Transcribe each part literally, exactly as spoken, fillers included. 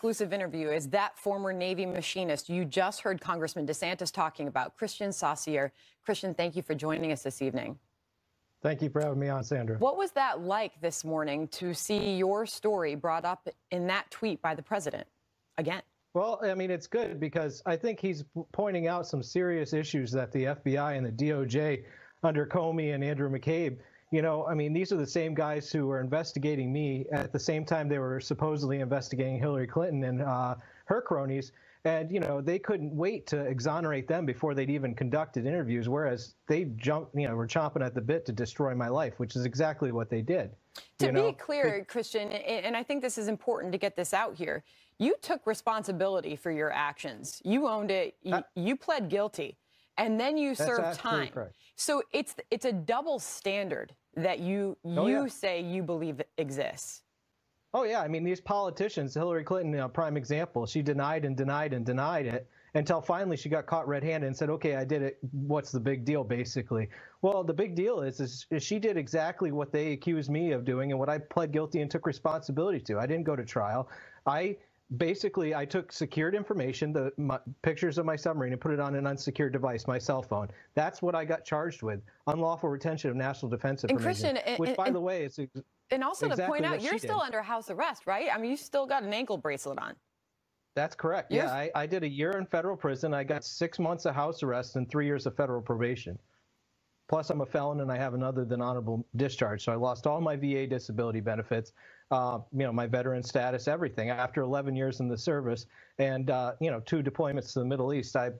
exclusive interview is that former Navy machinist you just heard Congressman DeSantis talking about, Christian Saucier. Christian, thank you for joining us this evening. Thank you for having me on, Sandra. What was that like this morning to see your story brought up in that tweet by the president again? Well, I mean, it's good because I think he's pointing out some serious issues that the F B I and the D O J under Comey and Andrew McCabe, you know, I mean, these are the same guys who were investigating me at the same time they were supposedly investigating Hillary Clinton and uh, her cronies. And, you know, they couldn't wait to exonerate them before they'd even conducted interviews, whereas they jumped, you know, were chomping at the bit to destroy my life, which is exactly what they did. To you be know? clear, it, Christian, and I think this is important to get this out here, you took responsibility for your actions. You owned it. You, uh, you pled guilty. And then you served time. Correct. So it's it's a double standard that you, oh, you yeah. say you believe exists. Oh, yeah. I mean, these politicians, Hillary Clinton, a prime example, she denied and denied and denied it until finally she got caught red-handed and said, OK, I did it. What's the big deal, basically? Well, the big deal is, is, is she did exactly what they accused me of doing and what I pled guilty and took responsibility to. I didn't go to trial. I basically I took secured information, the my, pictures of my submarine, and put it on an unsecured device, my cell phone. That's what I got charged with, unlawful retention of national defense information, and Christian, which, and, by and, the way, is And also exactly to point out, you're still did. under house arrest, right? I mean, you still got an ankle bracelet on. That's correct. You're... Yeah, I, I did a year in federal prison. I got six months of house arrest and three years of federal probation. Plus, I'm a felon, and I have another than honorable discharge. So I lost all my V A disability benefits, uh, you know, my veteran status, everything. After eleven years in the service and, uh, you know, two deployments to the Middle East, I,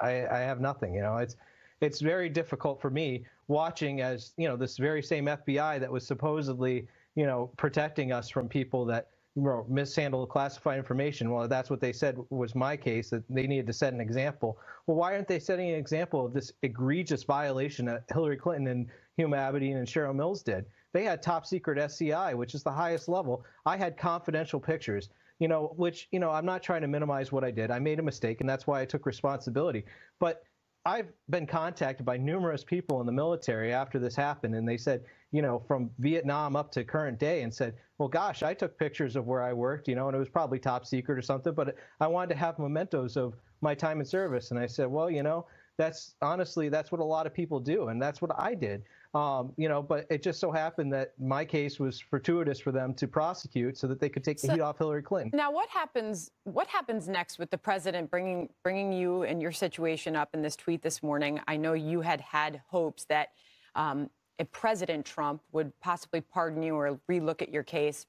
I, I have nothing. You know, it's it's very difficult for me watching as, you know, this very same F B I that was supposedly, you know, protecting us from people that you know, mishandled classified information. Well, that's what they said was my case, that they needed to set an example. Well, why aren't they setting an example of this egregious violation that Hillary Clinton and Huma Abedin and Cheryl Mills did? They had top secret S C I, which is the highest level. I had confidential pictures, you know, which, you know, I'm not trying to minimize what I did. I made a mistake, and that's why I took responsibility. But I've been contacted by numerous people in the military after this happened, and they said, you know, from Vietnam up to current day, and said, well, gosh, I took pictures of where I worked, you know, and it was probably top secret or something, but I wanted to have mementos of my time in service. And I said, well, you know, that's honestly, that's what a lot of people do, and that's what I did. Um, you know, but it just so happened that my case was fortuitous for them to prosecute so that they could take so, the heat off Hillary Clinton. Now, what happens? What happens next with the president bringing bringing you and your situation up in this tweet this morning? I know you had had hopes that um, if President Trump would possibly pardon you or relook at your case.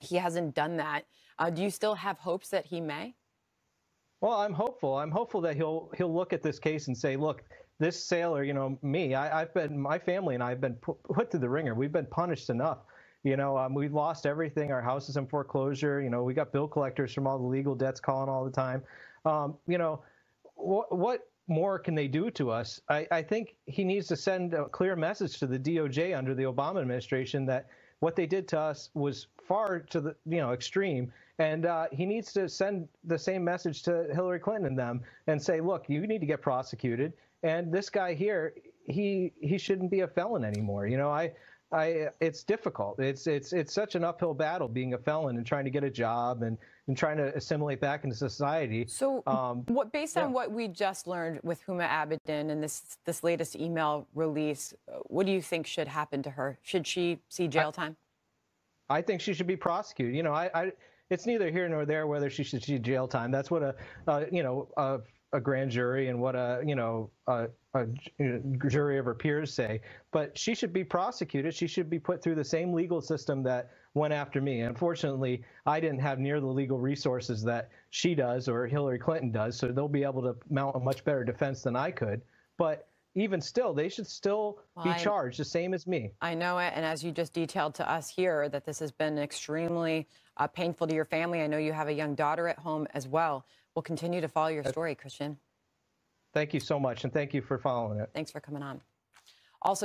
He hasn't done that. Uh, do you still have hopes that he may? Well, I'm hopeful. I'm hopeful that he'll he'll look at this case and say, look. This sailor, you know, me, I, I've been, my family and I have been put through the ringer. We've been punished enough. You know, um, we've lost everything. Our house is in foreclosure. You know, we got bill collectors from all the legal debts calling all the time. Um, you know, wh what more can they do to us? I, I think he needs to send a clear message to the D O J under the Obama administration that what they did to us was far to the, you know, extreme. And uh, he needs to send the same message to Hillary Clinton and them and say, look, you need to get prosecuted. And this guy here, he he shouldn't be a felon anymore. You know, I, I, it's difficult. It's it's it's such an uphill battle being a felon and trying to get a job and and trying to assimilate back into society. So, um, what based yeah. on what we just learned with Huma Abedin and this this latest email release, what do you think should happen to her? Should she see jail I, time? I think she should be prosecuted. You know, I, I it's neither here nor there whether she should see jail time. That's what a, a you know a. a grand jury and what a, you know, a, a jury of her peers say, but she should be prosecuted. She should be put through the same legal system that went after me. Unfortunately, I didn't have near the legal resources that she does or Hillary Clinton does, so they'll be able to mount a much better defense than I could. But even still, they should still well, be charged, I, the same as me. I know it, and as you just detailed to us here, that this has been extremely uh, painful to your family. I know you have a young daughter at home as well. We'll continue to follow your story, Christian. Thank you so much, and thank you for following it. Thanks for coming on. Also.